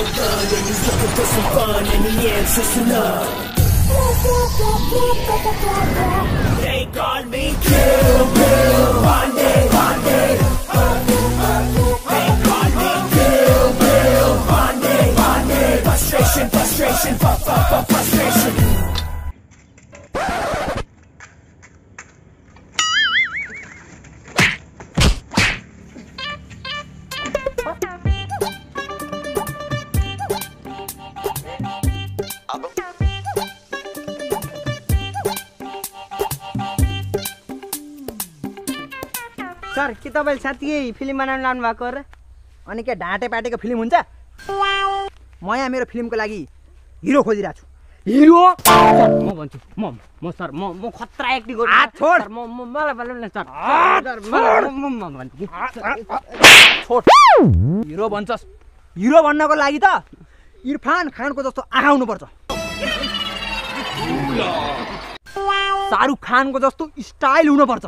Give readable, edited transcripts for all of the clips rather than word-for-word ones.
the gun and he's looking for some fun and the answer's enough. They call me Kill Bill Bundy. Frustration, frustration. Sir कि तपाईले साथी film बनाउन लानु भएको र अनि के ढाँटे पाटेको फिल्म हुन्छ? म यहाँ मेरो फिल्मको लागि हिरो खोजिरहेको छु। हिरो म भन्छु, म सर म खतरा एक्टिङ गर्छु। आ छोड म मलाई भन्नु सर। म भन्छु छोड हिरो भन्छस्। हिरो बन्नको लागि त इरफान खानको जस्तो आगाउनु पर्छ। शाहरुख खानको जस्तो स्टाइल हुनु पर्छ।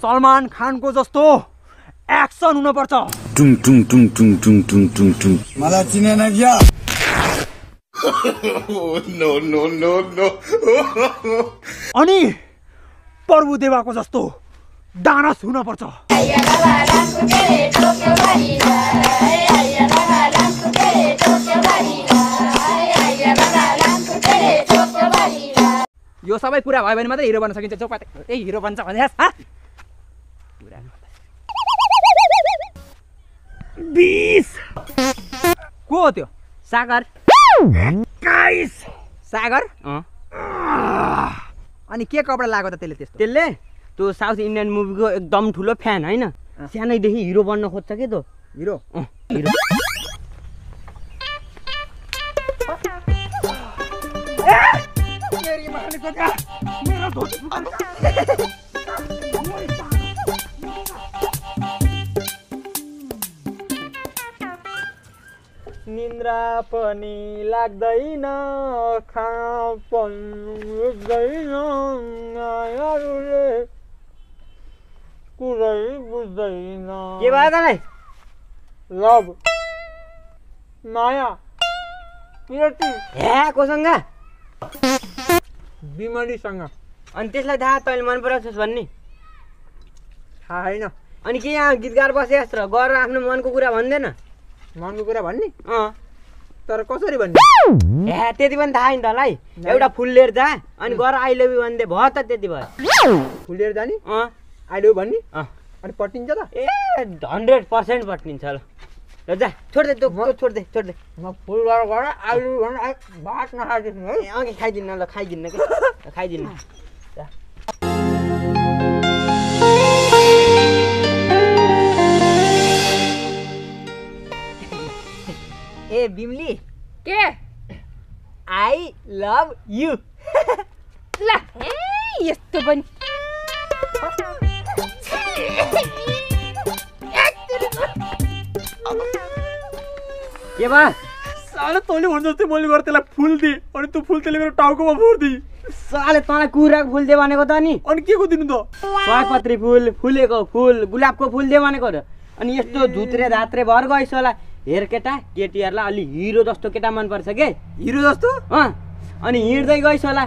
सलमान खानको जस्तो एक्सन हुन पर्छ। टुङ टुङ टुङ टुङ टुङ टुङ टुङ टुङ मलाई चिनेन क्या? No no no no. अनि प्रभु देवाको जस्तो डान्स हुन पर्छ। यो सबै पुरा भयो भने मात्रै हिरो बन्न सकिन्छ। चौपाटे ए हिरो बन्छ भने पुरा 20 को हो त्यो? सागर। सागर अनि के कपडा लाग्यो त त्यसले? त्यसले त्यो साउथ इन्डियन मुभीको एकदम ठुलो फ्यान हैन? सानैदेखि हिरो बन्न खोज्छ के त्यो हिरो। निन्द्रा पनि लाग्दैन खाउ पर्दैन अरूले कुरै बुझ्दैन। के भयो तलाई? लभ माया प्रियति हे कोसँग? बिमरीसँग। अनि त्यसलाई थाहा तैँले मन पराउँछस् भन्ने? थाहा होइन। अनि के यहाँ गीत गाएर बसेस् र गरेर आफ्नो मनको कुरा भन्दैन? मनको कुरा भन्ने तर कसरी भन्ने? ए त्यति पनि थाहा नि तलाई। एउटा फुल लिएर जा अनि गर आई लभ यु भन्दै भयो त। त्यति भयो फुल लिएर जाने आई लभ यु भन्ने अनि पट्टिन्छ त? ए 100% पट्टिन्छ ल। ल जा छोड दे त्यो छोड दे छोड दे। म फुल गर गर आई लभ यु भन भात नखाइदिनु है। अघि खाइदिन्न ल खाइदिन्न के खाइदिन्न। ए बिमली के आई लभ यू ला यस्तो पनि के बा साले तँले भने जस्तै मैले गरे त्यसलाई फुल दिए अनि तँ फुल त्यसले मेरो टाउकोमा फोर्दी। साले तँलाई कुराको फुल दे भनेको त नि। अनि के को दिनु त? सयपत्री फुल फुलेको फुल गुलाबको फुल दे भनेको र। अनि यस्तो झुत्रे धात्रे भर गइस् होला। हेर केटा केटीहरूलाई अलि हिरो जस्तो केटा मनपर्छ के? हिरो जस्तो? अनि हिँड्दै गइस् होला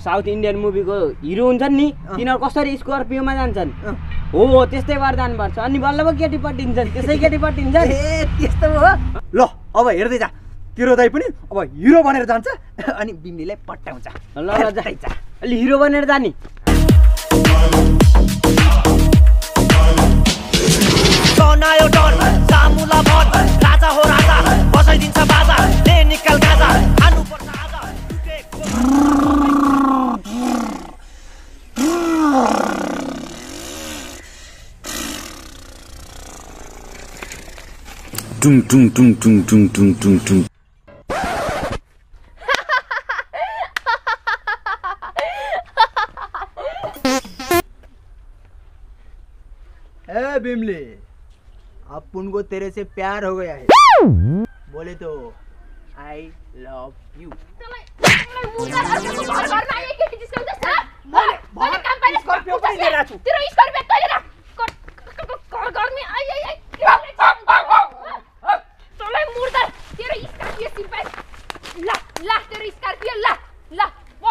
साउथ इन्डियन मुभीको हिरो हुन्छन् नि तिनीहरू कसरी स्कर्पियोमा जान्छन् हो त्यस्तै भएर जानुपर्छ। अनि बल्ल पो केटी पट्टिन्छन् त्यसै केटी पट्टिन्छन्। ए त्यस्तो हो ल अब हेर्दै जा तेरो दाइ पनि अब हिरो बनेर जान्छ अनि बिम्लीलाई पट्टाउँछ। ल ल जाइ जा अलि हिरो बनेर जाने। राजा हो राजा बसाइदिन्छ बाजा ले निकाल गाजा खानु पर्छ आज टुङ टुङ टुङ टुङ टुङ टुङ टुङ टुङ। ए बिमली अपुन को तेरे से प्यार हो गया है बोले तो आई लव यू। तेरो स्कर्पियो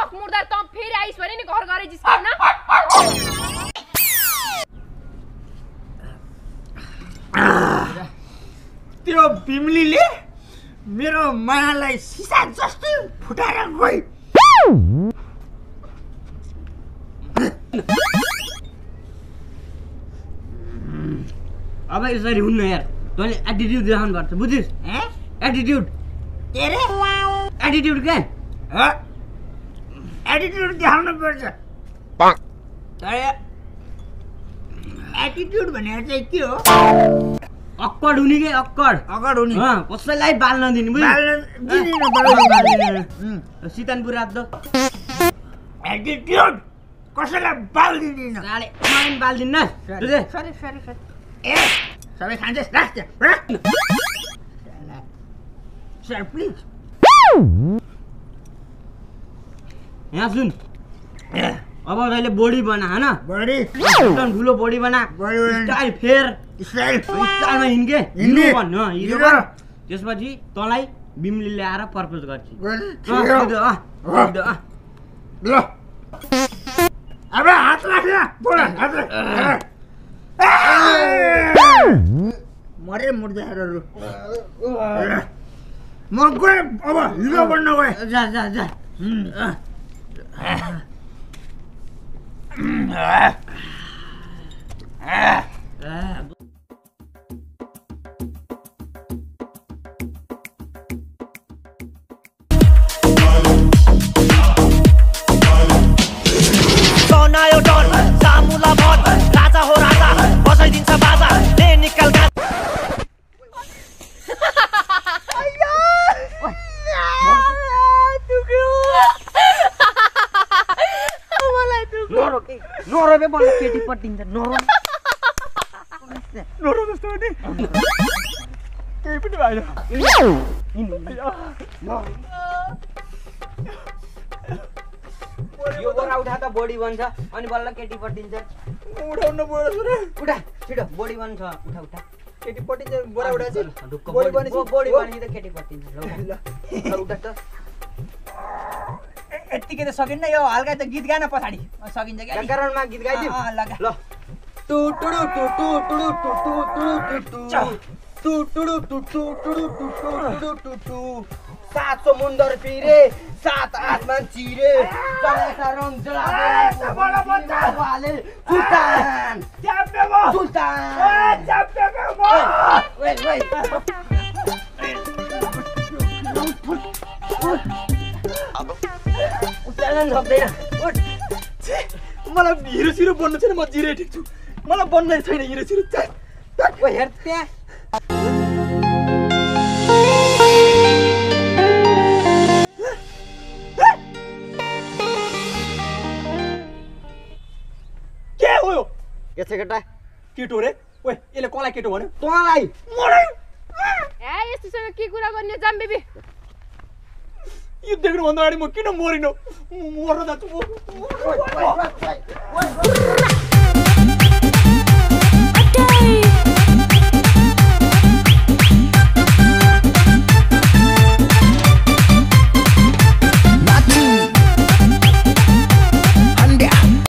तक मुर्दा तो फिर आई स्वरे ने घर घर जिसको ना तेरो बिमलीले मेरो मायालाई सिसा जस्तै फुटाएर गई। अब यसरी हुन्न यार, तैले एटिट्युड देखाउनु पर्छ बुझिस्? हे एटिट्युड तेरे एटिट्युड के ह एटिट्युड देखाउनु पर्छ। तर एटिट्युड भनेको चाहिँ के हो? अक्कड हुने के अक्कड अक्कड हुने, हां कसैलाई बाल नदिनु बुझ्यो? बाल दिनु बराबर सितानपुर राख्दो एटिट्युड, कसैलाई बाल दिदिन साले माइन बाल दिन्न बुझ्यो? सरी सरी सरी ए सबै खान्छ राख्छ सर प्लीज। यहाँ सुन, अब तैले बॉडी बना है ना, बॉडी एकदम ठुलो बॉडी बना, स्टाइल फेर स्टाइल स्टाइलमा हिँड्के हिँड्नु भन्नु हो हिँड्नु गर। त्यसपछि तँलाई बिमली ल्याएर प्रपोज गर्छ ल। अब हात राख बोला हात राख मरे मुर्दाहरु म गए। अब हिरो बन्न गए जा जा जा। यो बोरा उठा त बॉडी बन्छ अनि बल्ल केटी पटिन्छ। उठाउनु पर्यो सुरे उठा छिटो बॉडी बन्छ उठा उठा केटी पटिन्छ बोरा उठा छिटो ढुक्क बॉडी बन्छ बॉडी बन्छ त केटी पटिन्छ ल उठा त। यतिकै त सकिन्न यो हल्का त गीत गाना पछाडी सकिन्छ के गगरणमा गीत गाइदिउ ल टु टु टु टु टु टु टु टु टु टु टु टु। सात समुन्दर पिरे सात आसमान चिरे जलसा रंग जलाले बड़ा बच्चा वाले सुल्तान जापे वो सुल्तान ए जापे वो ओए ओए अब उतालन सक्दैन उठ। मलाई हिरो सिरो बन्नु छैन, म जिरे ठिक छु, मलाई बन्नै छैन हिरो सिरो। ओए हेर त्यहाँ केटा केटो रे ओए एले कोला केटो भन्यो तँलाई मरे ए यस्तोसँग के कुरा गर्ने जाम बेबी। यो देख्नु भन्दा अगाडि म किन मरिनो मर्न त